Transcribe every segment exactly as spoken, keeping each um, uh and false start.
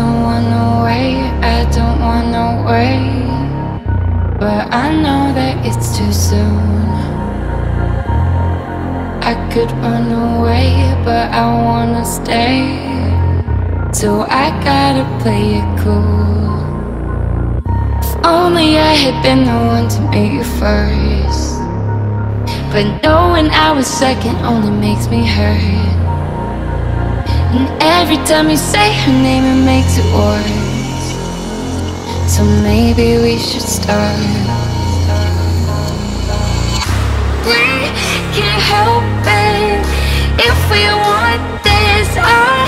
don't wanna wait, I don't wanna wait, but I know that it's too soon. I could run away, but I wanna stay, so I gotta play it cool. If only I had been the one to meet you first, but knowing I was second only makes me hurt. And every time you say her name, it makes it worse. So maybe we should start. We can't help it if we want this. Are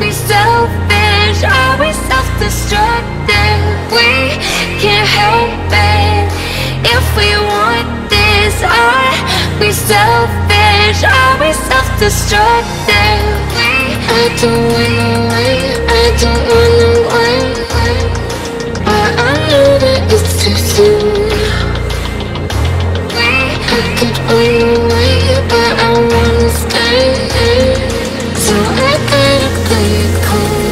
we selfish? Are we self-destructive? We can't help it if we want this. Are we selfish? Are we self-destructive? I don't wanna wait, I don't wanna wait, but I know that it's too soon. I could run away, but I wanna stay, so I gotta play it cool.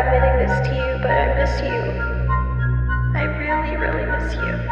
Admitting this to you, but I miss you. I really, really miss you.